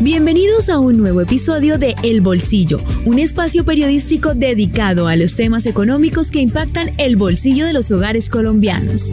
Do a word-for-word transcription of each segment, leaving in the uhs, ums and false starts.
Bienvenidos a un nuevo episodio de El Bolsillo, un espacio periodístico dedicado a los temas económicos que impactan el bolsillo de los hogares colombianos.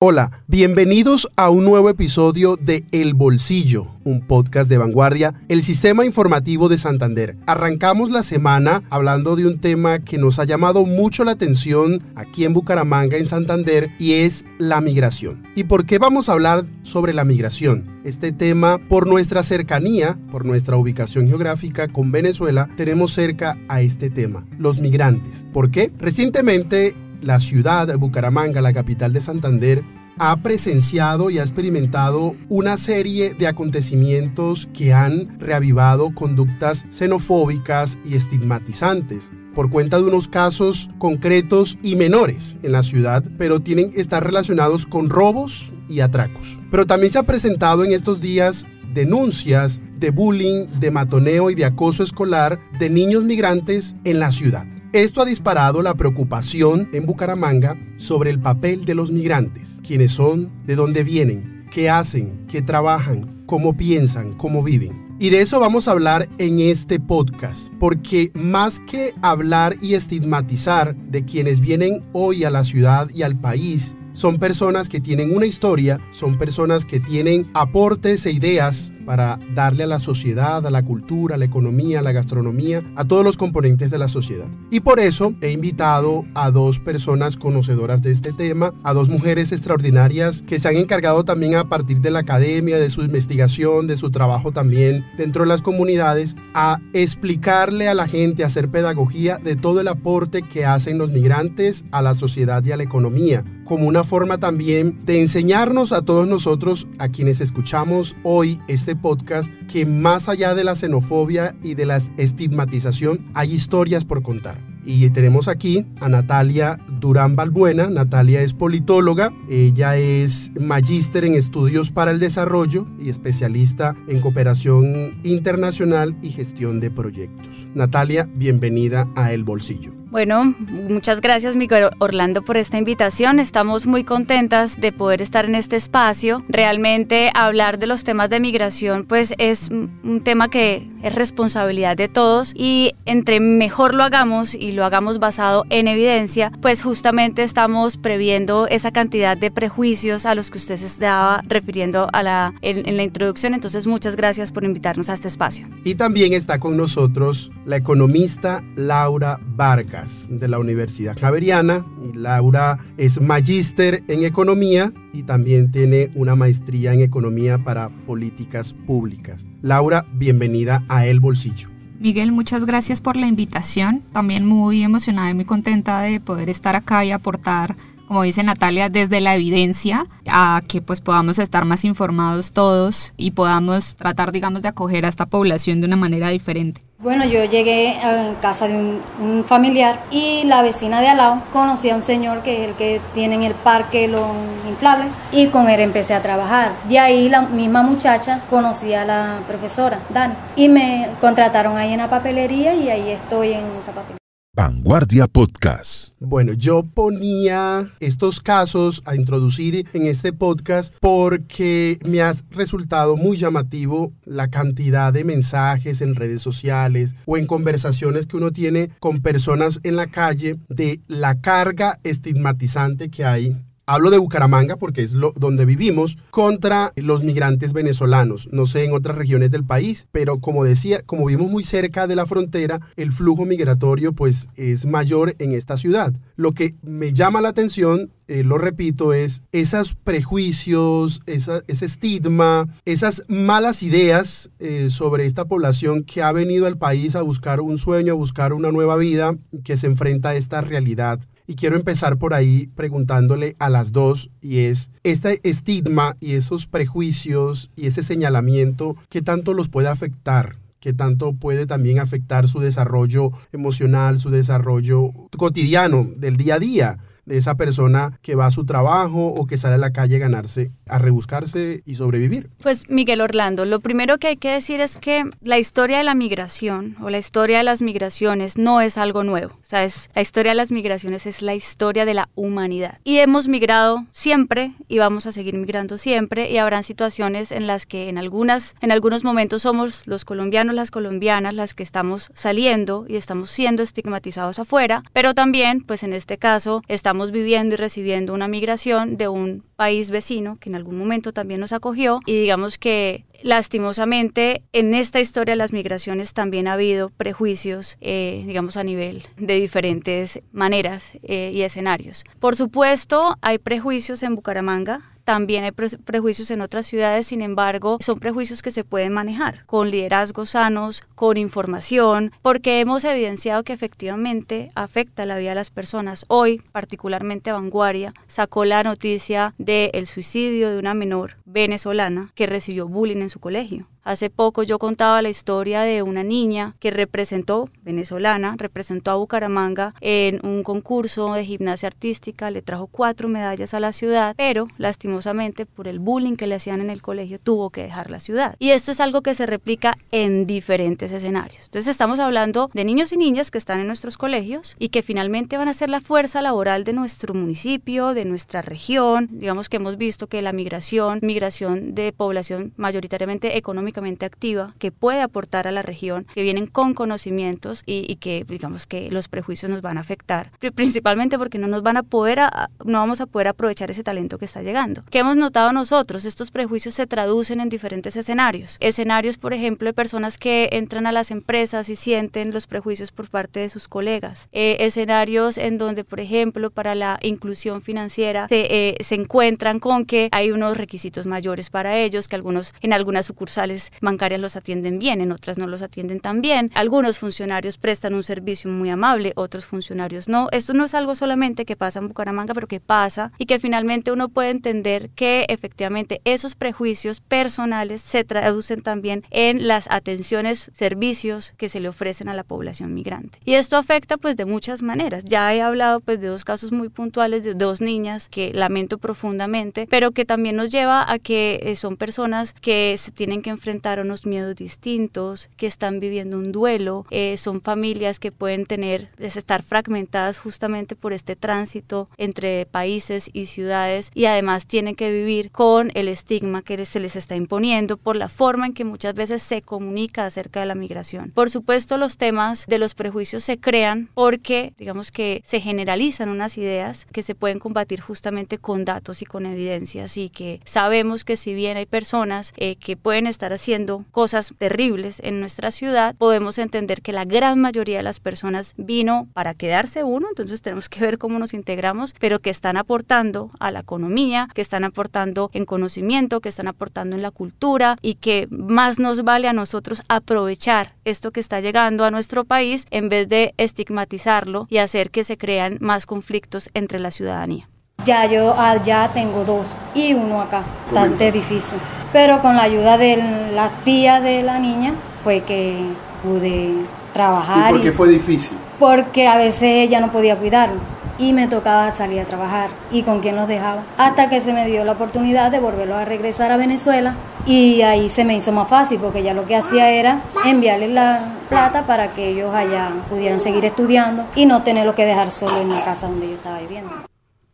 Hola, bienvenidos a un nuevo episodio de El Bolsillo, un podcast de Vanguardia, el sistema informativo de Santander. Arrancamos la semana hablando de un tema que nos ha llamado mucho la atención aquí en Bucaramanga, en Santander, y es la migración. ¿Y por qué vamos a hablar sobre la migración? Este tema, por nuestra cercanía, por nuestra ubicación geográfica con Venezuela, tenemos cerca a este tema, los migrantes. ¿Por qué? Recientemente, la ciudad de Bucaramanga, la capital de Santander, ha presenciado y ha experimentado una serie de acontecimientos que han reavivado conductas xenofóbicas y estigmatizantes por cuenta de unos casos concretos y menores en la ciudad, pero tienen que estar relacionados con robos y atracos. Pero también se ha presentado en estos días denuncias de bullying, de matoneo y de acoso escolar de niños migrantes en la ciudad. Esto ha disparado la preocupación en Bucaramanga sobre el papel de los migrantes, quiénes son, de dónde vienen, qué hacen, qué trabajan, cómo piensan, cómo viven. Y de eso vamos a hablar en este podcast, porque más que hablar y estigmatizar de quienes vienen hoy a la ciudad y al país, son personas que tienen una historia, son personas que tienen aportes e ideas para darle a la sociedad, a la cultura, a la economía, a la gastronomía, a todos los componentes de la sociedad. Y por eso he invitado a dos personas conocedoras de este tema, a dos mujeres extraordinarias que se han encargado también a partir de la academia, de su investigación, de su trabajo también dentro de las comunidades, a explicarle a la gente, a hacer pedagogía de todo el aporte que hacen los migrantes a la sociedad y a la economía, como una forma también de enseñarnos a todos nosotros, a quienes escuchamos hoy este podcast, que más allá de la xenofobia y de la estigmatización, hay historias por contar. Y tenemos aquí a Natalia Durán Balbuena. Natalia es politóloga, ella es magíster en estudios para el desarrollo y especialista en cooperación internacional y gestión de proyectos. Natalia, bienvenida a El Bolsillo. Bueno, muchas gracias, Miguel Orlando, por esta invitación. Estamos muy contentas de poder estar en este espacio. Realmente hablar de los temas de migración pues es un tema que es responsabilidad de todos, y entre mejor lo hagamos y lo hagamos basado en evidencia, pues justamente estamos previendo esa cantidad de prejuicios a los que usted se estaba refiriendo a la, en, en la introducción. Entonces, muchas gracias por invitarnos a este espacio. Y también está con nosotros la economista Laura Barca, de la Universidad Javeriana. Laura es magíster en economía y también tiene una maestría en economía para políticas públicas. Laura, bienvenida a El Bolsillo. Miguel, muchas gracias por la invitación. También muy emocionada y muy contenta de poder estar acá y aportar, como dice Natalia, desde la evidencia, a que pues podamos estar más informados todos y podamos tratar, digamos, de acoger a esta población de una manera diferente. Bueno, yo llegué a casa de un, un familiar y la vecina de al lado conocí a un señor que es el que tiene en el parque los inflables, y con él empecé a trabajar. De ahí la misma muchacha conocí a la profesora DANE y me contrataron ahí en la papelería, y ahí estoy en esa papelería. Vanguardia Podcast. Bueno, yo ponía estos casos a introducir en este podcast porque me ha resultado muy llamativo la cantidad de mensajes en redes sociales o en conversaciones que uno tiene con personas en la calle de la carga estigmatizante que hay. Hablo de Bucaramanga porque es lo, donde vivimos, contra los migrantes venezolanos. No sé en otras regiones del país, pero como decía, como vivimos muy cerca de la frontera, el flujo migratorio pues es mayor en esta ciudad. Lo que me llama la atención, eh, lo repito, es esos prejuicios, esa, ese estigma, esas malas ideas eh, sobre esta población que ha venido al país a buscar un sueño, a buscar una nueva vida, que se enfrenta a esta realidad. Y quiero empezar por ahí preguntándole a las dos, y es este estigma y esos prejuicios y ese señalamiento, ¿qué tanto los puede afectar? ¿Qué tanto puede también afectar su desarrollo emocional, su desarrollo cotidiano del día a día? de esa persona que va a su trabajo o que sale a la calle a ganarse, a rebuscarse y sobrevivir. Pues Miguel Orlando, lo primero que hay que decir es que la historia de la migración o la historia de las migraciones no es algo nuevo. O sea, es, la historia de las migraciones es la historia de la humanidad. Y hemos migrado siempre y vamos a seguir migrando siempre, y habrán situaciones en las que en, algunas, en algunos momentos somos los colombianos, las colombianas, las que estamos saliendo y estamos siendo estigmatizados afuera, pero también, pues en este caso, estamos viviendo y recibiendo una migración de un país vecino que en algún momento también nos acogió, y digamos que lastimosamente en esta historia de las migraciones también ha habido prejuicios, eh, digamos a nivel de diferentes maneras eh, y escenarios. Por supuesto hay prejuicios en Bucaramanga, también hay prejuicios en otras ciudades, sin embargo, son prejuicios que se pueden manejar con liderazgos sanos, con información, porque hemos evidenciado que efectivamente afecta la vida de las personas. Hoy, particularmente Vanguardia sacó la noticia del suicidio de una menor venezolana que recibió bullying en su colegio. Hace poco yo contaba la historia de una niña que representó, venezolana, representó a Bucaramanga en un concurso de gimnasia artística, le trajo cuatro medallas a la ciudad, pero lastimosamente por el bullying que le hacían en el colegio tuvo que dejar la ciudad. Y esto es algo que se replica en diferentes escenarios. Entonces estamos hablando de niños y niñas que están en nuestros colegios y que finalmente van a ser la fuerza laboral de nuestro municipio, de nuestra región. Digamos que hemos visto que la migración, migración de población mayoritariamente económica, activa, que puede aportar a la región, que vienen con conocimientos y, y que digamos que los prejuicios nos van a afectar, principalmente porque no nos van a poder, a, no vamos a poder aprovechar ese talento que está llegando. ¿Qué hemos notado nosotros? Estos prejuicios se traducen en diferentes escenarios, escenarios por ejemplo de personas que entran a las empresas y sienten los prejuicios por parte de sus colegas, eh, escenarios en donde por ejemplo para la inclusión financiera se, eh, se encuentran con que hay unos requisitos mayores para ellos, que algunos en algunas sucursales bancarias los atienden bien, en otras no los atienden tan bien, algunos funcionarios prestan un servicio muy amable, otros funcionarios no. Esto no es algo solamente que pasa en Bucaramanga, pero que pasa y que finalmente uno puede entender que efectivamente esos prejuicios personales se traducen también en las atenciones, servicios que se le ofrecen a la población migrante. Y esto afecta pues de muchas maneras. Ya he hablado pues de dos casos muy puntuales de dos niñas que lamento profundamente, pero que también nos lleva a que son personas que se tienen que enfrentar unos miedos distintos, que están viviendo un duelo, eh, son familias que pueden tener, estar fragmentadas justamente por este tránsito entre países y ciudades, y además tienen que vivir con el estigma que se les está imponiendo por la forma en que muchas veces se comunica acerca de la migración. Por supuesto, los temas de los prejuicios se crean porque, digamos que se generalizan unas ideas que se pueden combatir justamente con datos y con evidencias, y que sabemos que si bien hay personas eh, que pueden estar haciendo haciendo cosas terribles en nuestra ciudad, podemos entender que la gran mayoría de las personas vino para quedarse uno, entonces tenemos que ver cómo nos integramos, pero que están aportando a la economía, que están aportando en conocimiento, que están aportando en la cultura, y que más nos vale a nosotros aprovechar esto que está llegando a nuestro país en vez de estigmatizarlo y hacer que se crean más conflictos entre la ciudadanía. Ya yo allá tengo dos y uno acá, bastante difícil. Pero con la ayuda de la tía de la niña fue que pude trabajar. ¿Y por qué y, fue difícil? Porque a veces ella no podía cuidarme y me tocaba salir a trabajar. ¿Y con quién los dejaba? Hasta que se me dio la oportunidad de volverlos a regresar a Venezuela, y ahí se me hizo más fácil porque ya lo que hacía era enviarles la plata para que ellos allá pudieran seguir estudiando y no tenerlos que dejar solo en la casa donde yo estaba viviendo.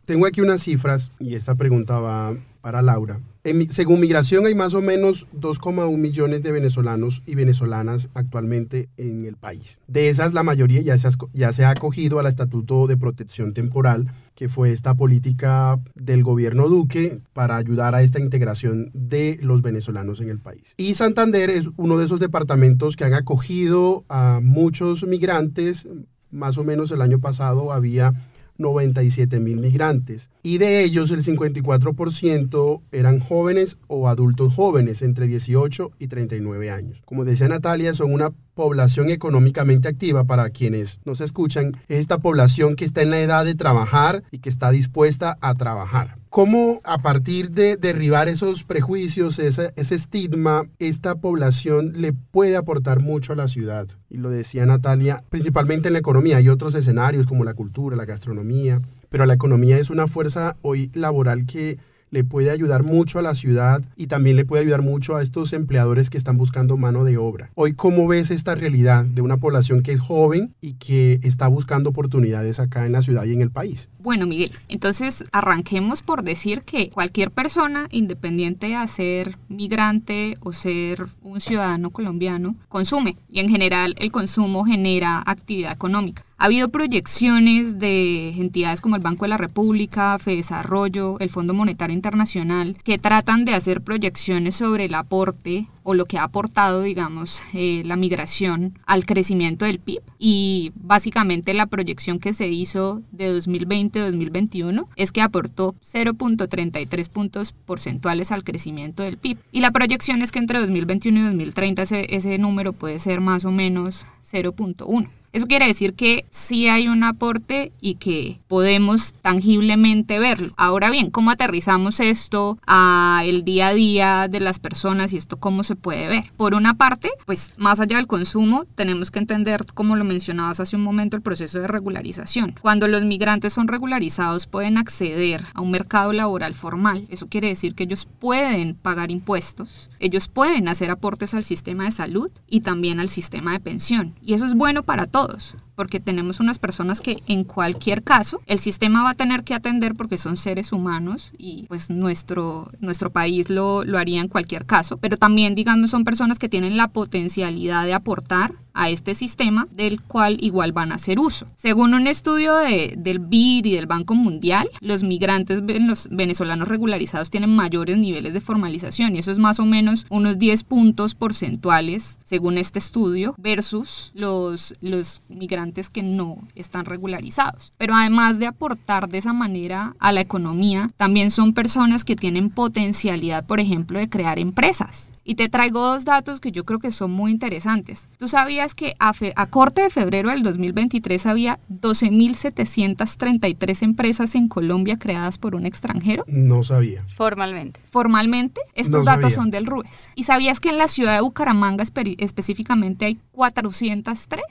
Tengo aquí unas cifras y esta pregunta va para Laura. En, según Migración, hay más o menos dos coma uno millones de venezolanos y venezolanas actualmente en el país. De esas, la mayoría ya se, ya se ha acogido al Estatuto de Protección Temporal, que fue esta política del gobierno Duque para ayudar a esta integración de los venezolanos en el país. Y Santander es uno de esos departamentos que han acogido a muchos migrantes. Más o menos el año pasado había noventa y siete mil migrantes, y de ellos el cincuenta y cuatro por ciento eran jóvenes o adultos jóvenes entre dieciocho y treinta y nueve años. Como decía Natalia, son una población económicamente activa. Para quienes nos escuchan, es esta población que está en la edad de trabajar y que está dispuesta a trabajar. ¿Cómo, a partir de derribar esos prejuicios, ese, ese estigma, esta población le puede aportar mucho a la ciudad? Y lo decía Natalia, principalmente en la economía. Hay otros escenarios como la cultura, la gastronomía, pero la economía es una fuerza hoy laboral que le puede ayudar mucho a la ciudad y también le puede ayudar mucho a estos empleadores que están buscando mano de obra. Hoy, ¿cómo ves esta realidad de una población que es joven y que está buscando oportunidades acá en la ciudad y en el país? Bueno, Miguel, entonces arranquemos por decir que cualquier persona, independiente a ser migrante o ser un ciudadano colombiano, consume, y en general el consumo genera actividad económica. Ha habido proyecciones de entidades como el Banco de la República, FEDESARROLLO, el Fondo Monetario Internacional, que tratan de hacer proyecciones sobre el aporte o lo que ha aportado, digamos, eh, la migración al crecimiento del P I B. Y básicamente la proyección que se hizo de dos mil veinte a dos mil veintiuno es que aportó cero punto treinta y tres puntos porcentuales al crecimiento del P I B. Y la proyección es que entre dos mil veintiuno y dos mil treinta ese, ese número puede ser más o menos cero punto uno. Eso quiere decir que sí hay un aporte y que podemos tangiblemente verlo. Ahora bien, ¿cómo aterrizamos esto al día a día de las personas y esto cómo se puede ver? Por una parte, pues más allá del consumo, tenemos que entender, como lo mencionabas hace un momento, el proceso de regularización. Cuando los migrantes son regularizados, pueden acceder a un mercado laboral formal. Eso quiere decir que ellos pueden pagar impuestos, ellos pueden hacer aportes al sistema de salud y también al sistema de pensión. Y eso es bueno para todos. Todos, porque tenemos unas personas que en cualquier caso el sistema va a tener que atender porque son seres humanos y pues nuestro, nuestro país lo, lo haría en cualquier caso, pero también digamos son personas que tienen la potencialidad de aportar a este sistema del cual igual van a hacer uso. Según un estudio de, del B I D y del Banco Mundial, los migrantes los venezolanos regularizados tienen mayores niveles de formalización y eso es más o menos unos diez puntos porcentuales según este estudio versus los, los migrantes que no están regularizados. Pero además de aportar de esa manera a la economía, también son personas que tienen potencialidad, por ejemplo, de crear empresas. Y te traigo dos datos que yo creo que son muy interesantes. ¿Tú sabías que a, fe, a corte de febrero del dos mil veintitrés había doce mil setecientas treinta y tres empresas en Colombia creadas por un extranjero? No sabía. Formalmente. Formalmente, estos no datos sabía. Son del RUES. ¿Y sabías que en la ciudad de Bucaramanga espe- específicamente hay cuatrocientas tres?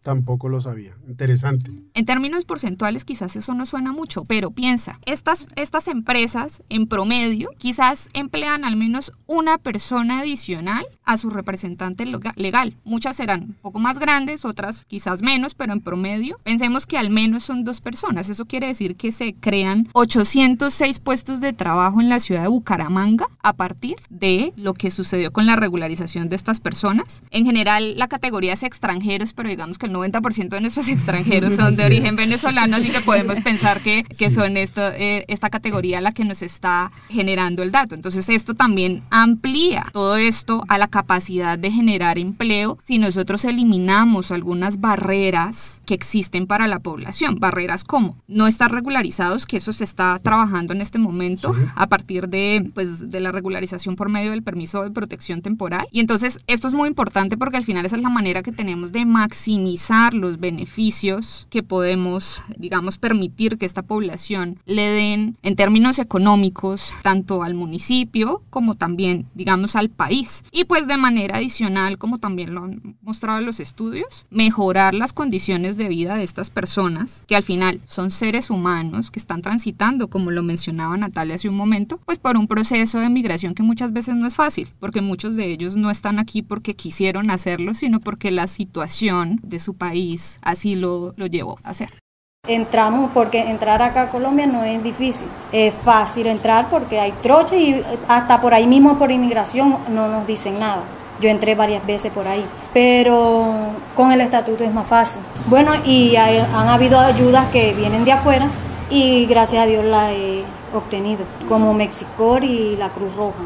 Tampoco lo sabía. Interesante. En términos porcentuales quizás eso no suena mucho, pero piensa, estas, estas empresas en promedio quizás emplean al menos una persona adicional a su representante legal. Muchas serán un poco más grandes, otras quizás menos, pero en promedio pensemos que al menos son dos personas. Eso quiere decir que se crean ochocientos seis puestos de trabajo en la ciudad de Bucaramanga a partir de lo que sucedió con la regularización de estas personas. En general la categoría es extranjeros, pero digamos que el noventa por ciento de nuestros extranjeros son de origen venezolano, así que podemos pensar que, que sí. son esto, eh, esta categoría la que nos está generando el dato. Entonces esto también amplía todo esto a la capacidad de generar empleo si nosotros eliminamos algunas barreras que existen para la población. Barreras como no estar regularizados, que eso se está trabajando en este momento sí. a partir de, pues, de la regularización por medio del permiso de protección temporal. Y entonces esto es muy importante porque al final esa es la manera que tenemos de maximizar los beneficios que podemos, digamos, permitir que esta población le den en términos económicos tanto al municipio como también, digamos, al país. Y pues de manera adicional, como también lo han mostrado los estudios, mejorar las condiciones de vida de estas personas que al final son seres humanos que están transitando, como lo mencionaba Natalia hace un momento, pues por un proceso de migración que muchas veces no es fácil, porque muchos de ellos no están aquí porque quisieron hacerlo, sino porque la situación de su país así lo, lo llevó a hacer. Entramos porque entrar acá a Colombia no es difícil, es fácil entrar porque hay troche y hasta por ahí mismo por inmigración no nos dicen nada. Yo entré varias veces por ahí, pero con el estatuto es más fácil. Bueno, y hay, han habido ayudas que vienen de afuera y gracias a Dios la he obtenido, como Mexicor y la Cruz Roja.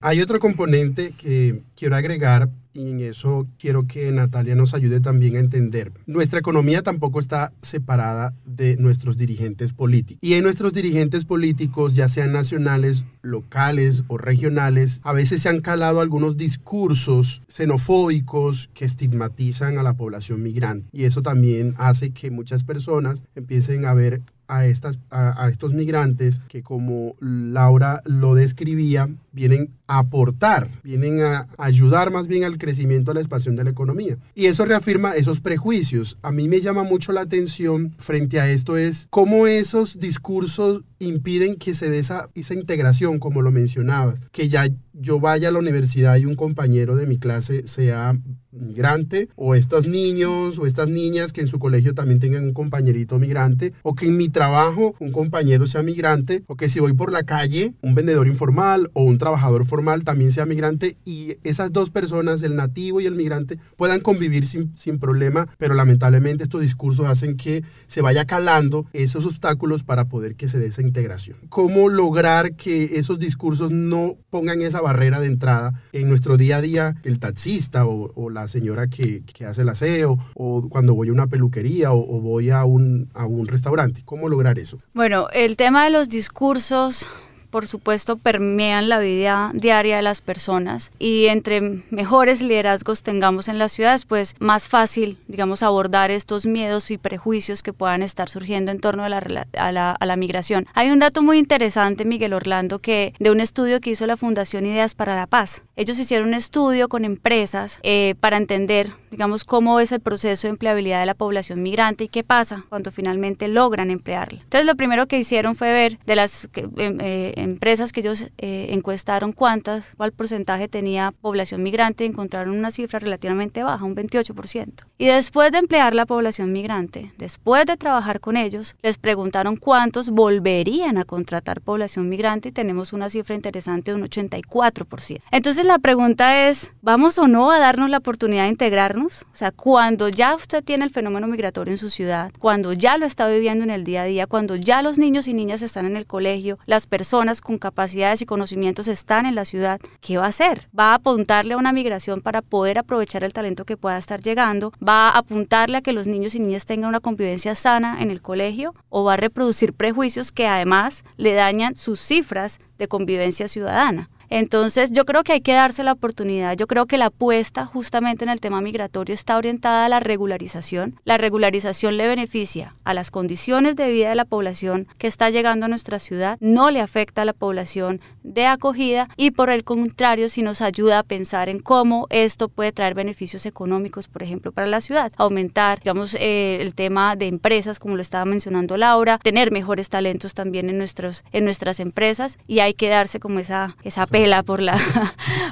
Hay otro componente que quiero agregar, y en eso quiero que Natalia nos ayude también a entender. Nuestra economía tampoco está separada de nuestros dirigentes políticos. Y en nuestros dirigentes políticos, ya sean nacionales, locales o regionales, a veces se han calado algunos discursos xenofóbicos que estigmatizan a la población migrante. Y eso también hace que muchas personas empiecen a ver a, estas, a, a estos migrantes que, como Laura lo describía, vienen a aportar, vienen a ayudar más bien al crecimiento, a la expansión de la economía. Y eso reafirma esos prejuicios. A mí me llama mucho la atención frente a esto es cómo esos discursos impiden que se dé esa, esa integración, como lo mencionabas, que ya yo vaya a la universidad y un compañero de mi clase sea migrante, o estos niños o estas niñas que en su colegio también tengan un compañerito migrante, o que en mi trabajo un compañero sea migrante, o que si voy por la calle un vendedor informal o un trabajador formal también sea migrante, y esas dos personas, el nativo y el migrante, puedan convivir sin, sin problema. Pero lamentablemente estos discursos hacen que se vaya calando esos obstáculos para poder que se dé esa integración. ¿Cómo lograr que esos discursos no pongan esa barrera de entrada en nuestro día a día? El taxista o, o la señora que, que hace el aseo, o cuando voy a una peluquería o, o voy a un, a un restaurante. ¿Cómo lograr eso? Bueno, el tema de los discursos, por supuesto, permean la vida diaria de las personas, y entre mejores liderazgos tengamos en las ciudades, pues más fácil, digamos, abordar estos miedos y prejuicios que puedan estar surgiendo en torno a la, a la, a la migración. Hay un dato muy interesante, Miguel Orlando, que de un estudio que hizo la Fundación Ideas para la Paz. Ellos hicieron un estudio con empresas eh, para entender, digamos, cómo es el proceso de empleabilidad de la población migrante y qué pasa cuando finalmente logran emplearla. Entonces, lo primero que hicieron fue ver de las eh, eh, empresas que ellos eh, encuestaron cuántas, cuál porcentaje tenía población migrante, y encontraron una cifra relativamente baja, un veintiocho por ciento. Y después de emplear la población migrante, después de trabajar con ellos, les preguntaron cuántos volverían a contratar población migrante, y tenemos una cifra interesante de un ochenta y cuatro por ciento. Entonces la pregunta es, ¿vamos o no a darnos la oportunidad de integrarnos? O sea, cuando ya usted tiene el fenómeno migratorio en su ciudad, cuando ya lo está viviendo en el día a día, cuando ya los niños y niñas están en el colegio, las personas con capacidades y conocimientos están en la ciudad, ¿qué va a hacer? ¿Va a apuntarle a una migración para poder aprovechar el talento que pueda estar llegando? ¿Va a apuntarle a que los niños y niñas tengan una convivencia sana en el colegio? ¿O va a reproducir prejuicios que además le dañan sus cifras de convivencia ciudadana? Entonces yo creo que hay que darse la oportunidad. Yo creo que la apuesta justamente en el tema migratorio está orientada a la regularización. La regularización le beneficia a las condiciones de vida de la población que está llegando a nuestra ciudad, no le afecta a la población de acogida, y por el contrario, si nos ayuda a pensar en cómo esto puede traer beneficios económicos, por ejemplo, para la ciudad, aumentar, digamos, eh, el tema de empresas, como lo estaba mencionando Laura, tener mejores talentos también en, nuestros, en nuestras empresas, y hay que darse como esa esa pela por la,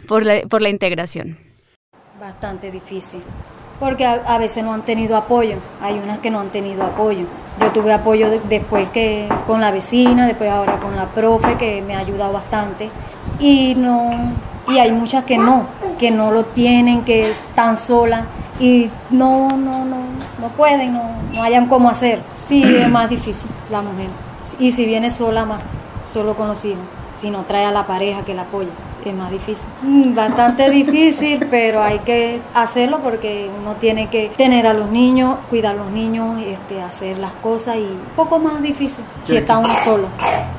por la, por la integración. Bastante difícil, porque a, a veces no han tenido apoyo, hay unas que no han tenido apoyo. Yo tuve apoyo de, después que con la vecina, después ahora con la profe, que me ha ayudado bastante, y, no, y hay muchas que no, que no lo tienen, que están solas, y no, no, no, no pueden, no, no hayan cómo hacer. Sí, es más difícil la mujer, y si viene sola más, solo con los hijos. Si no trae a la pareja que la apoye, es más difícil. Bastante difícil, pero hay que hacerlo, porque uno tiene que tener a los niños, cuidar a los niños, este, hacer las cosas, y un poco más difícil si está uno solo.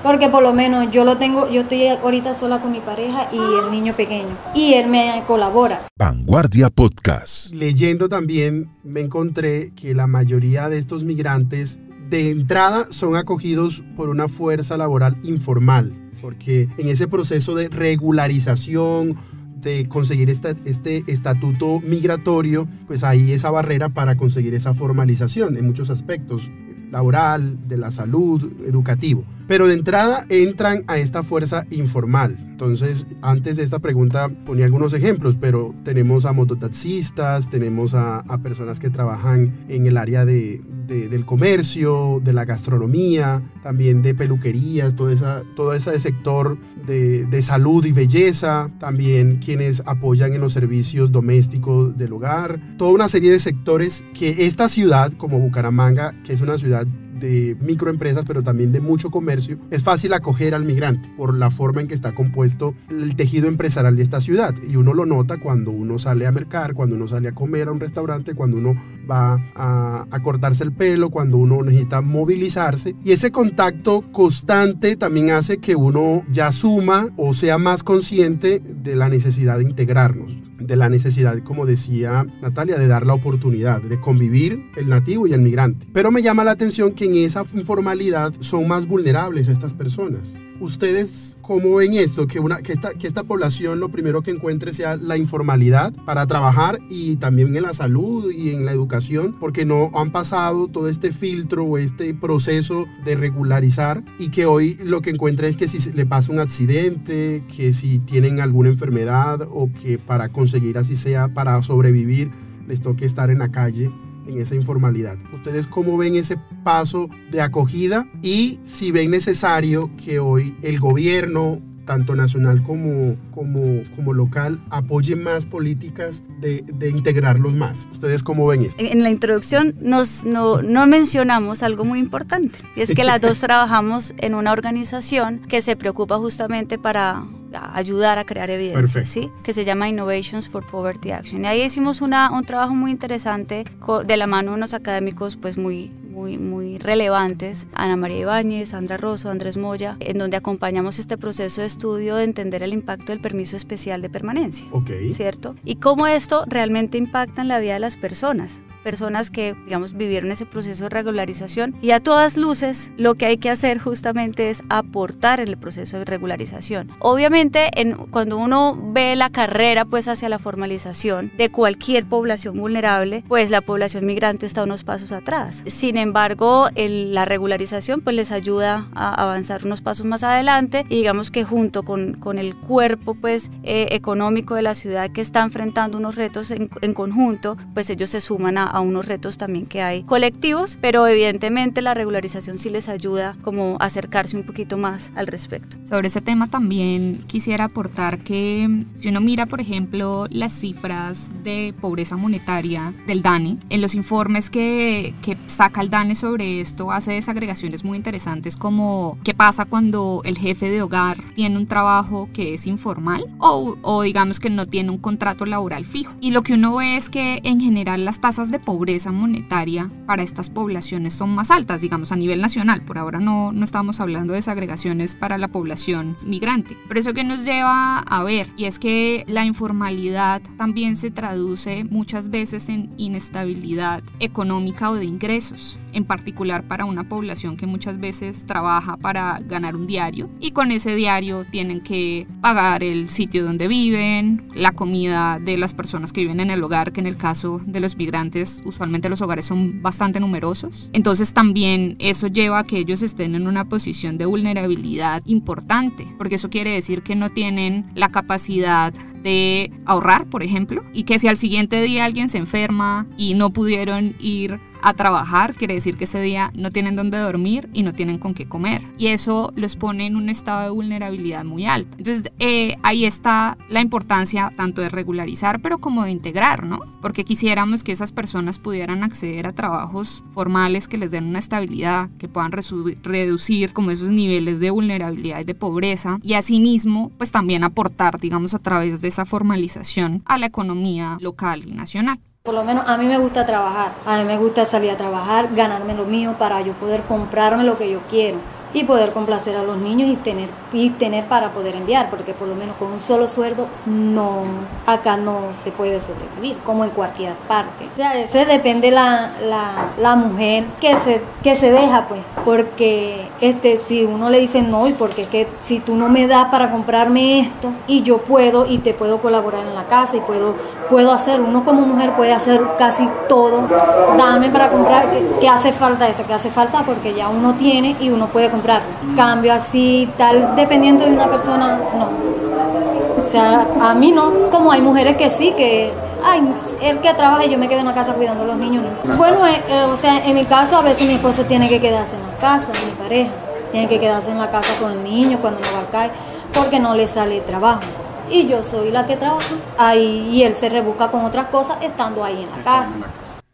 Porque por lo menos yo lo tengo, yo estoy ahorita sola con mi pareja y el niño pequeño, y él me colabora. Vanguardia Podcast. Leyendo también me encontré que la mayoría de estos migrantes de entrada son acogidos por una fuerza laboral informal, porque en ese proceso de regularización, de conseguir esta, este estatuto migratorio, pues hay esa barrera para conseguir esa formalización en muchos aspectos, laboral, de la salud, educativo. Pero de entrada entran a esta fuerza informal. Entonces, antes de esta pregunta ponía algunos ejemplos, pero tenemos a mototaxistas, tenemos a, a personas que trabajan en el área de, de, del comercio, de la gastronomía, también de peluquerías, todo, esa, todo ese sector de, de salud y belleza, también quienes apoyan en los servicios domésticos del hogar, toda una serie de sectores que esta ciudad, como Bucaramanga, que es una ciudad de microempresas, pero también de mucho comercio, es fácil acoger al migrante por la forma en que está compuesto el tejido empresarial de esta ciudad, y uno lo nota cuando uno sale a mercar, cuando uno sale a comer a un restaurante, cuando uno va a, a cortarse el pelo, cuando uno necesita movilizarse, y ese contacto constante también hace que uno ya suma o sea más consciente de la necesidad de integrarnos. de la necesidad, como decía Natalia, de dar la oportunidad de convivir el nativo y el migrante. Pero me llama la atención que en esa informalidad son más vulnerables estas personas. ¿Ustedes cómo ven esto? Que, una, que, esta, que esta población lo primero que encuentre sea la informalidad para trabajar, y también en la salud y en la educación, porque no han pasado todo este filtro o este proceso de regularizar, y que hoy lo que encuentra es que si le pasa un accidente, que si tienen alguna enfermedad, o que para conseguir así sea, para sobrevivir, les toque estar en la calle, en esa informalidad. ¿Ustedes cómo ven ese paso de acogida? Y si ven necesario que hoy el gobierno, tanto nacional como, como, como local, apoye más políticas de, de integrarlos más. ¿Ustedes cómo ven esto? En la introducción nos, no, no mencionamos algo muy importante, y es que las dos trabajamos en una organización que se preocupa justamente para ayudar a crear evidencia, ¿sí? Que se llama Innovations for Poverty Action. Y ahí hicimos una, un trabajo muy interesante de la mano de unos académicos pues muy... Muy, muy relevantes, Ana María Ibáñez, Sandra Rosso, Andrés Moya, en donde acompañamos este proceso de estudio de entender el impacto del permiso especial de permanencia, okay. ¿Cierto? Y cómo esto realmente impacta en la vida de las personas, personas que, digamos, vivieron ese proceso de regularización, y a todas luces lo que hay que hacer justamente es aportar en el proceso de regularización. Obviamente, en, cuando uno ve la carrera pues hacia la formalización de cualquier población vulnerable, pues la población migrante está unos pasos atrás. Sin Sin embargo, el, la regularización pues les ayuda a avanzar unos pasos más adelante, y digamos que junto con, con el cuerpo pues, eh, económico de la ciudad, que está enfrentando unos retos en, en conjunto, pues ellos se suman a, a unos retos también que hay colectivos, pero evidentemente la regularización sí les ayuda como a acercarse un poquito más al respecto. Sobre ese tema también quisiera aportar que si uno mira por ejemplo las cifras de pobreza monetaria del DANE, en los informes que, que saca el DANE sobre esto hace desagregaciones muy interesantes, como qué pasa cuando el jefe de hogar tiene un trabajo que es informal o, o digamos que no tiene un contrato laboral fijo. Y lo que uno ve es que en general las tasas de pobreza monetaria para estas poblaciones son más altas, digamos a nivel nacional. Por ahora no, no estamos hablando de desagregaciones para la población migrante. Pero eso que nos lleva a ver, y es que la informalidad también se traduce muchas veces en inestabilidad económica o de ingresos, en particular para una población que muchas veces trabaja para ganar un diario, y con ese diario tienen que pagar el sitio donde viven, la comida de las personas que viven en el hogar, que en el caso de los migrantes usualmente los hogares son bastante numerosos. Entonces también eso lleva a que ellos estén en una posición de vulnerabilidad importante, porque eso quiere decir que no tienen la capacidad de ahorrar, por ejemplo, y que si al siguiente día alguien se enferma y no pudieron ir a trabajar, quiere decir que ese día no tienen dónde dormir y no tienen con qué comer, y eso los pone en un estado de vulnerabilidad muy alto. Entonces eh, ahí está la importancia tanto de regularizar pero como de integrar, ¿no? Porque quisiéramos que esas personas pudieran acceder a trabajos formales que les den una estabilidad, que puedan reducir como esos niveles de vulnerabilidad y de pobreza, y asimismo pues también aportar, digamos, a través de esa formalización a la economía local y nacional. Por lo menos a mí me gusta trabajar, a mí me gusta salir a trabajar, ganarme lo mío para yo poder comprarme lo que yo quiero y poder complacer a los niños y tener, y tener para poder enviar, porque por lo menos con un solo sueldo no, acá no se puede sobrevivir, como en cualquier parte. O sea, a veces depende la, la, la mujer que se, que se deja, pues, porque este, si uno le dice no, y porque es que si tú no me das para comprarme esto, y yo puedo, y te puedo colaborar en la casa, y puedo, puedo hacer, uno como mujer puede hacer casi todo, dame para comprar, que, que hace falta esto, que hace falta, porque ya uno tiene y uno puede comprar. Cambio así, tal, dependiendo de una persona, no. O sea, a mí no. Como hay mujeres que sí, que, ay, él que trabaja y yo me quedo en la casa cuidando a los niños, ¿no? Bueno, eh, eh, o sea, en mi caso, a veces mi esposo tiene que quedarse en la casa, mi pareja tiene que quedarse en la casa con el niño cuando no va a caer, porque no le sale trabajo. Y yo soy la que trabaja ahí, y él se rebusca con otras cosas estando ahí en la casa.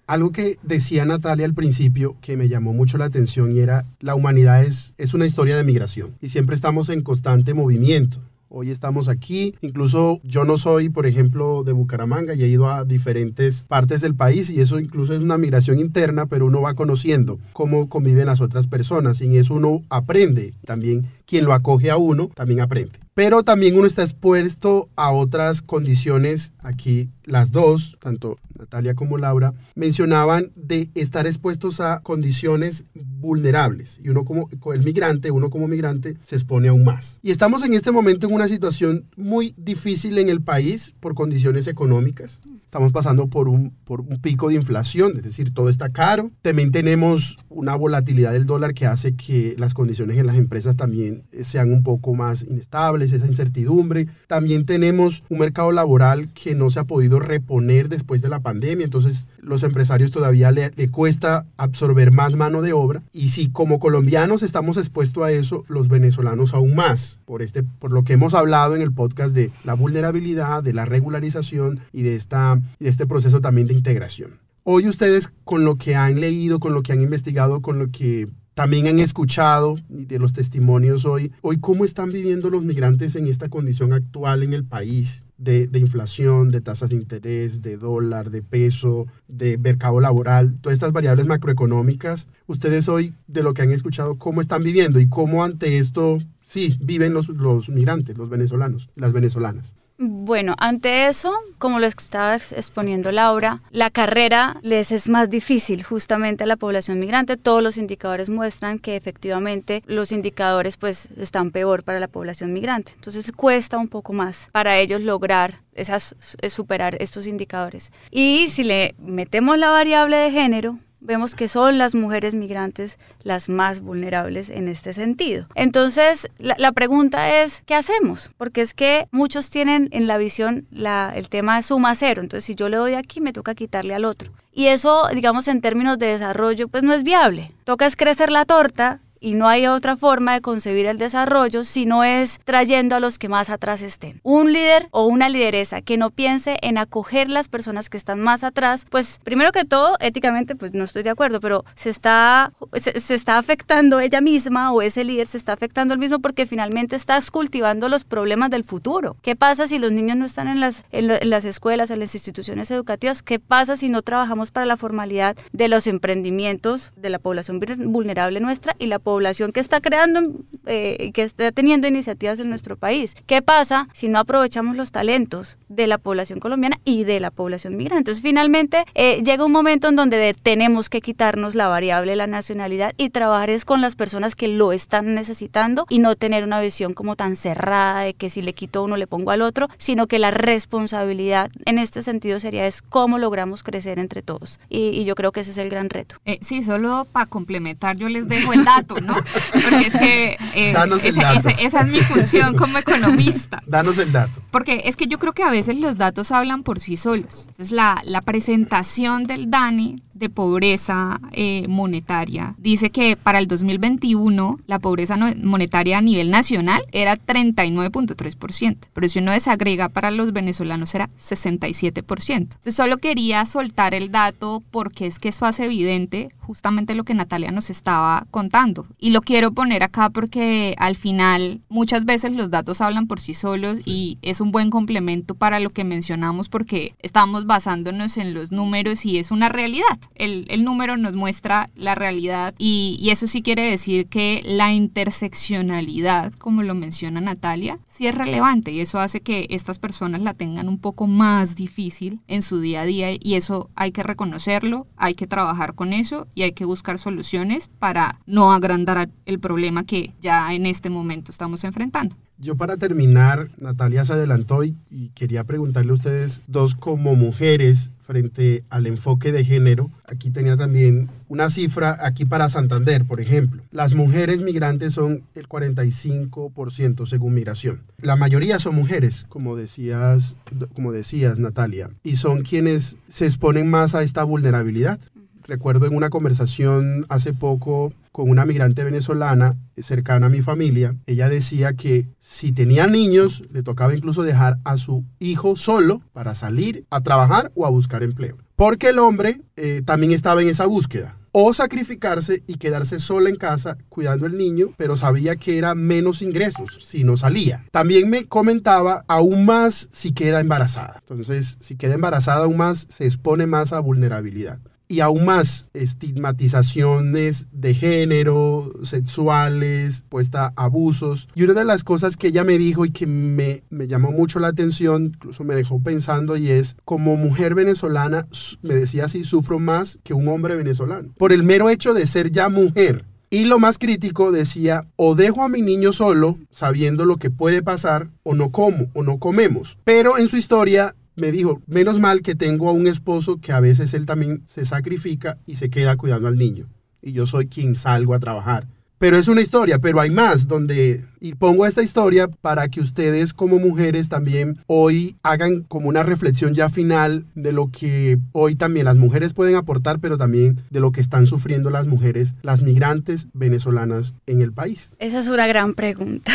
Algo que decía Natalia al principio que me llamó mucho la atención, y era la humanidad es, es una historia de migración, y siempre estamos en constante movimiento. Hoy estamos aquí, incluso yo no soy, por ejemplo, de Bucaramanga, y he ido a diferentes partes del país, y eso incluso es una migración interna, pero uno va conociendo cómo conviven las otras personas, y en eso uno aprende también quien lo acoge a uno también aprende. Pero también uno está expuesto a otras condiciones. Aquí las dos, tanto Natalia como Laura, mencionaban de estar expuestos a condiciones vulnerables. Y uno como el migrante, uno como migrante se expone aún más. Y estamos en este momento en una situación muy difícil en el país por condiciones económicas. Estamos pasando por un, por un pico de inflación, es decir, todo está caro. También tenemos una volatilidad del dólar que hace que las condiciones en las empresas también sean un poco más inestables. Esa incertidumbre. También tenemos un mercado laboral que no se ha podido reponer después de la pandemia, entonces los empresarios todavía le, le cuesta absorber más mano de obra, y si como colombianos estamos expuestos a eso, los venezolanos aún más, por, este, por lo que hemos hablado en el podcast de la vulnerabilidad, de la regularización y de, esta, de este proceso también de integración. Hoy ustedes, con lo que han leído, con lo que han investigado, con lo que también han escuchado de los testimonios hoy, hoy cómo están viviendo los migrantes en esta condición actual en el país de, de inflación, de tasas de interés, de dólar, de peso, de mercado laboral, todas estas variables macroeconómicas. Ustedes hoy, de lo que han escuchado, ¿cómo están viviendo y cómo ante esto sí viven los, los migrantes, los venezolanos, las venezolanas? Bueno, ante eso, como lo estaba exponiendo Laura, la carrera les es más difícil justamente a la población migrante. Todos los indicadores muestran que efectivamente los indicadores pues están peor para la población migrante. Entonces cuesta un poco más para ellos lograr esas, superar estos indicadores. Y si le metemos la variable de género, vemos que son las mujeres migrantes las más vulnerables en este sentido. Entonces, la, la pregunta es, ¿qué hacemos? Porque es que muchos tienen en la visión la, el tema de suma cero. Entonces, si yo le doy aquí, me toca quitarle al otro. Y eso, digamos, en términos de desarrollo, pues no es viable. Toca es crecer la torta. Y no hay otra forma de concebir el desarrollo si no es trayendo a los que más atrás estén. Un líder o una lideresa que no piense en acoger las personas que están más atrás, pues primero que todo, éticamente, pues no estoy de acuerdo, pero se está, se, se está afectando ella misma, o ese líder se está afectando él mismo, porque finalmente estás cultivando los problemas del futuro. ¿Qué pasa si los niños no están en las, en lo, en las escuelas, en las instituciones educativas? ¿Qué pasa si no trabajamos para la formalidad de los emprendimientos de la población vulnerable nuestra y la población población que está creando eh, que está teniendo iniciativas en nuestro país? ¿Qué pasa si no aprovechamos los talentos de la población colombiana y de la población migrante? Entonces finalmente eh, llega un momento en donde tenemos que quitarnos la variable de la nacionalidad y trabajar es con las personas que lo están necesitando, y no tener una visión como tan cerrada de que si le quito a uno le pongo al otro, sino que la responsabilidad en este sentido sería es cómo logramos crecer entre todos, y, y yo creo que ese es el gran reto. Eh, sí, solo para complementar yo les dejo el dato, ¿no? Porque es que eh, esa, esa, esa es mi función como economista. Danos el dato. Porque es que yo creo que a veces los datos hablan por sí solos. Entonces la, la presentación del DANE de pobreza eh, monetaria dice que para el dos mil veintiuno la pobreza no, monetaria a nivel nacional era treinta y nueve punto tres por ciento, pero si uno desagrega para los venezolanos era sesenta y siete por ciento. Entonces solo quería soltar el dato porque es que eso hace evidente justamente lo que Natalia nos estaba contando. Y lo quiero poner acá porque al final muchas veces los datos hablan por sí solos, sí, y es un buen complemento para lo que mencionamos, porque estamos basándonos en los números y es una realidad. El, el número nos muestra la realidad, y, y eso sí quiere decir que la interseccionalidad, como lo menciona Natalia, sí es relevante, y eso hace que estas personas la tengan un poco más difícil en su día a día, y eso hay que reconocerlo, hay que trabajar con eso y hay que buscar soluciones para no agrandar el problema que ya en este momento estamos enfrentando. Yo, para terminar, Natalia se adelantó y, y quería preguntarle a ustedes dos como mujeres frente al enfoque de género. Aquí tenía también una cifra, aquí para Santander, por ejemplo. Las mujeres migrantes son el cuarenta y cinco por ciento según Migración. La mayoría son mujeres, como decías, como decías, Natalia, y son quienes se exponen más a esta vulnerabilidad. Recuerdo en una conversación hace poco con una migrante venezolana cercana a mi familia, ella decía que si tenía niños, le tocaba incluso dejar a su hijo solo para salir a trabajar o a buscar empleo, porque el hombre eh, también estaba en esa búsqueda. O sacrificarse y quedarse sola en casa cuidando al niño, pero sabía que era menos ingresos si no salía. También me comentaba aún más si queda embarazada. Entonces, si queda embarazada aún más, se expone más a vulnerabilidad. y aún más estigmatizaciones de género, sexuales, puesta a abusos. Y una de las cosas que ella me dijo y que me, me llamó mucho la atención, incluso me dejó pensando, y es, como mujer venezolana, me decía así, sufro más que un hombre venezolano, por el mero hecho de ser ya mujer. Y lo más crítico, decía, o dejo a mi niño solo, sabiendo lo que puede pasar, o no como, o no comemos. Pero en su historia me dijo, menos mal que tengo a un esposo que a veces él también se sacrifica y se queda cuidando al niño. Y yo soy quien salgo a trabajar. Pero es una historia, pero hay más, donde... Y pongo esta historia para que ustedes como mujeres también hoy hagan como una reflexión ya final de lo que hoy también las mujeres pueden aportar, pero también de lo que están sufriendo las mujeres, las migrantes venezolanas en el país. Esa es una gran pregunta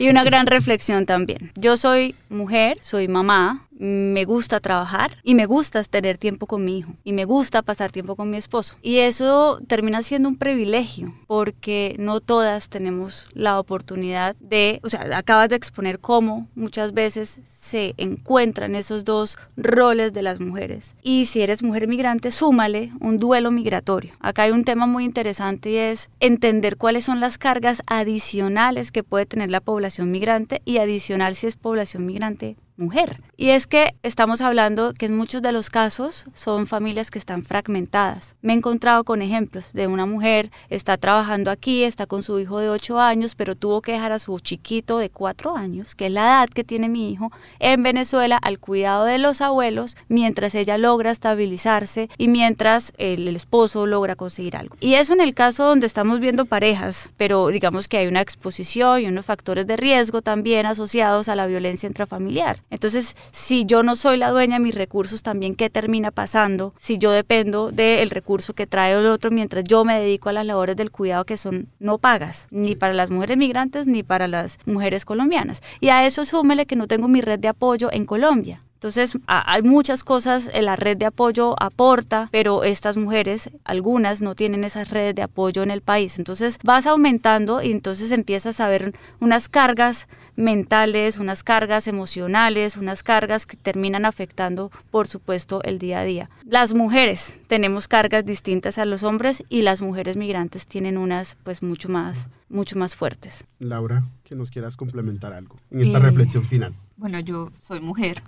y una gran reflexión también. Yo soy mujer, soy mamá, me gusta trabajar y me gusta tener tiempo con mi hijo y me gusta pasar tiempo con mi esposo. Y eso termina siendo un privilegio porque no todas tenemos la oportunidad de, o sea, acabas de exponer cómo muchas veces se encuentran esos dos roles de las mujeres. Y si eres mujer migrante, súmale un duelo migratorio. Acá hay un tema muy interesante y es entender cuáles son las cargas adicionales que puede tener la población migrante y adicional si es población migrante mujer. Y es que estamos hablando que en muchos de los casos son familias que están fragmentadas. Me he encontrado con ejemplos de una mujer está trabajando aquí, está con su hijo de ocho años, pero tuvo que dejar a su chiquito de cuatro años, que es la edad que tiene mi hijo, en Venezuela al cuidado de los abuelos, mientras ella logra estabilizarse y mientras el esposo logra conseguir algo. Y eso en el caso donde estamos viendo parejas, pero digamos que hay una exposición y unos factores de riesgo también asociados a la violencia intrafamiliar. Entonces, si yo no soy la dueña de mis recursos, también ¿qué termina pasando? Si yo dependo del recurso que trae el otro mientras yo me dedico a las labores del cuidado que son no pagas, ni para las mujeres migrantes ni para las mujeres colombianas. Y a eso súmele que no tengo mi red de apoyo en Colombia. Entonces, hay muchas cosas, la red de apoyo aporta, pero estas mujeres, algunas no tienen esas redes de apoyo en el país. Entonces, vas aumentando y entonces empiezas a ver unas cargas mentales, unas cargas emocionales, unas cargas que terminan afectando, por supuesto, el día a día. Las mujeres tenemos cargas distintas a los hombres y las mujeres migrantes tienen unas, pues, mucho más, mucho más fuertes. Laura, que nos quieras complementar algo en esta eh... reflexión final. Bueno, yo soy mujer,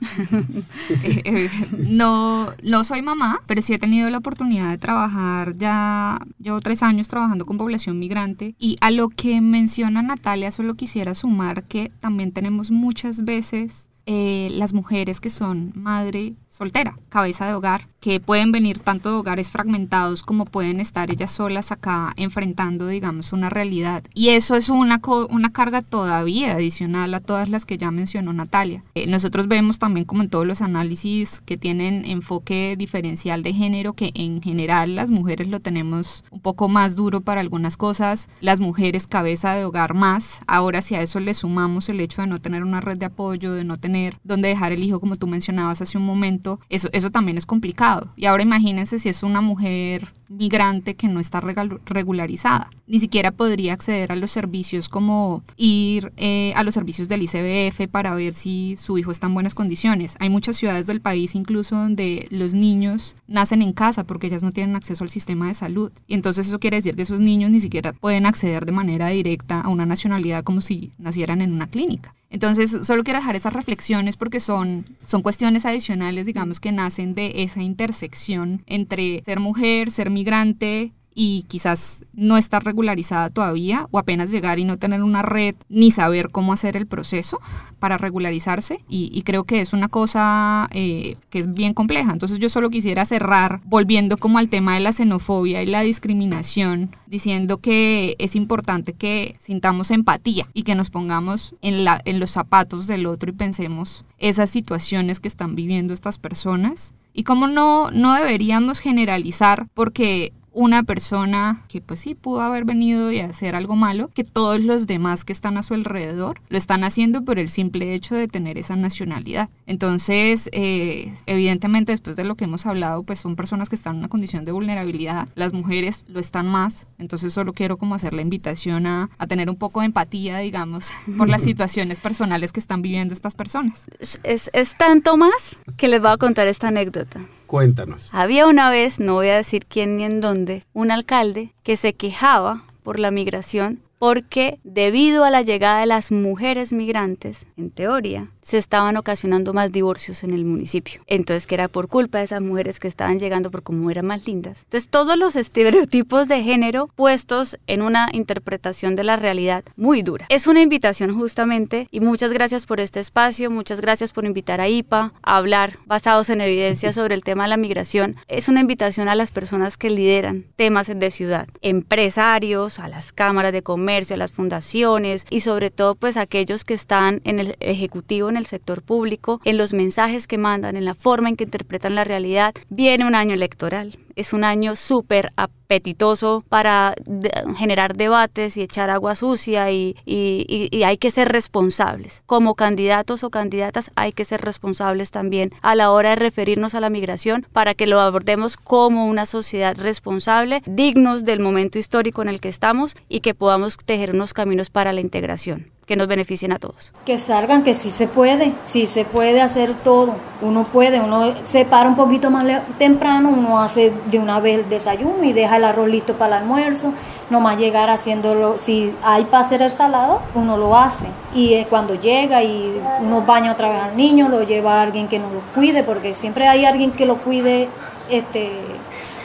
eh, eh, no, no soy mamá, pero sí he tenido la oportunidad de trabajar ya, llevo tres años trabajando con población migrante, y a lo que menciona Natalia solo quisiera sumar que también tenemos muchas veces eh, las mujeres que son madre soltera, cabeza de hogar, que pueden venir tanto de hogares fragmentados como pueden estar ellas solas acá enfrentando, digamos, una realidad. Y eso es una, una carga todavía adicional a todas las que ya mencionó Natalia. Eh, nosotros vemos también, como en todos los análisis que tienen enfoque diferencial de género, que en general las mujeres lo tenemos un poco más duro para algunas cosas, las mujeres cabeza de hogar más. Ahora, si a eso le sumamos el hecho de no tener una red de apoyo, de no tener dónde dejar el hijo, como tú mencionabas hace un momento, eso, eso también es complicado. Y ahora imagínense si es una mujer migrante que no está regularizada, ni siquiera podría acceder a los servicios, como ir eh, a los servicios del I C B F para ver si su hijo está en buenas condiciones. Hay muchas ciudades del país incluso donde los niños nacen en casa porque ellas no tienen acceso al sistema de salud, y entonces eso quiere decir que esos niños ni siquiera pueden acceder de manera directa a una nacionalidad como si nacieran en una clínica. Entonces, solo quiero dejar esas reflexiones porque son, son cuestiones adicionales, digamos, que nacen de esa intersección entre ser mujer, ser migrante y quizás no estar regularizada todavía, o apenas llegar y no tener una red ni saber cómo hacer el proceso para regularizarse, y, y creo que es una cosa eh, que es bien compleja. Entonces yo solo quisiera cerrar volviendo como al tema de la xenofobia y la discriminación, diciendo que es importante que sintamos empatía y que nos pongamos en, la, en los zapatos del otro y pensemos esas situaciones que están viviendo estas personas, y cómo no, no deberíamos generalizar porque una persona que pues sí pudo haber venido y hacer algo malo, que todos los demás que están a su alrededor lo están haciendo por el simple hecho de tener esa nacionalidad. Entonces, eh, evidentemente después de lo que hemos hablado, pues son personas que están en una condición de vulnerabilidad, las mujeres lo están más, entonces solo quiero como hacer la invitación a, a tener un poco de empatía, digamos, por las situaciones personales que están viviendo estas personas. Es, es tanto más que les voy a contar esta anécdota. Cuéntanos. Había una vez, no voy a decir quién ni en dónde, un alcalde que se quejaba por la migración porque debido a la llegada de las mujeres migrantes, en teoría, se estaban ocasionando más divorcios en el municipio. Entonces, que era por culpa de esas mujeres que estaban llegando por cómo eran más lindas. Entonces, todos los estereotipos de género puestos en una interpretación de la realidad muy dura. Es una invitación justamente, y muchas gracias por este espacio, muchas gracias por invitar a I P A a hablar basados en evidencia sobre el tema de la migración. Es una invitación a las personas que lideran temas de ciudad, empresarios, a las cámaras de comercio, a las fundaciones y sobre todo pues aquellos que están en el ejecutivo, en el sector público, en los mensajes que mandan, en la forma en que interpretan la realidad. Viene un año electoral, es un año súper apetitoso para de generar debates y echar agua sucia y, y, y, y hay que ser responsables. Como candidatos o candidatas hay que ser responsables también a la hora de referirnos a la migración para que lo abordemos como una sociedad responsable, dignos del momento histórico en el que estamos y que podamos tejer unos caminos para la integración que nos beneficien a todos. Que salgan, que sí se puede, sí se puede hacer todo, uno puede, uno se para un poquito más temprano, uno hace de una vez el desayuno y deja el arroz listo para el almuerzo, nomás llegar haciéndolo, si hay para hacer el salado, uno lo hace, y es cuando llega y uno baña otra vez al niño, lo lleva a alguien que no lo cuide, porque siempre hay alguien que lo cuide, este...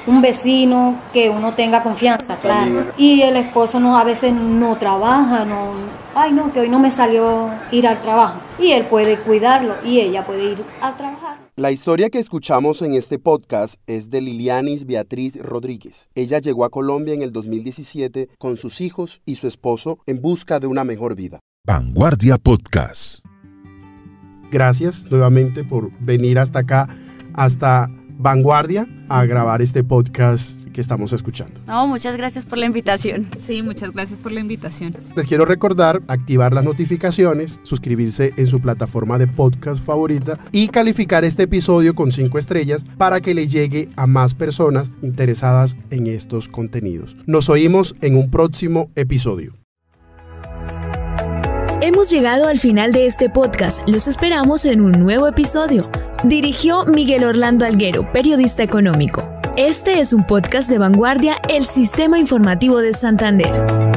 un vecino que uno tenga confianza, claro. Y el esposo no, a veces no trabaja, no, ay no, que hoy no me salió ir al trabajo. Y él puede cuidarlo y ella puede ir a trabajar. La historia que escuchamos en este podcast es de Lilianis Beatriz Rodríguez. Ella llegó a Colombia en el dos mil diecisiete con sus hijos y su esposo en busca de una mejor vida. Vanguardia Podcast. Gracias nuevamente por venir hasta acá, hasta Vanguardia, a grabar este podcast que estamos escuchando. No, muchas gracias por la invitación. Sí, muchas gracias por la invitación. Les quiero recordar activar las notificaciones, suscribirse en su plataforma de podcast favorita y calificar este episodio con cinco estrellas para que le llegue a más personas interesadas en estos contenidos. Nos oímos en un próximo episodio. Hemos llegado al final de este podcast. Los esperamos en un nuevo episodio. Dirigió Miguel Orlando Alguero, periodista económico. Este es un podcast de Vanguardia, el sistema informativo de Santander.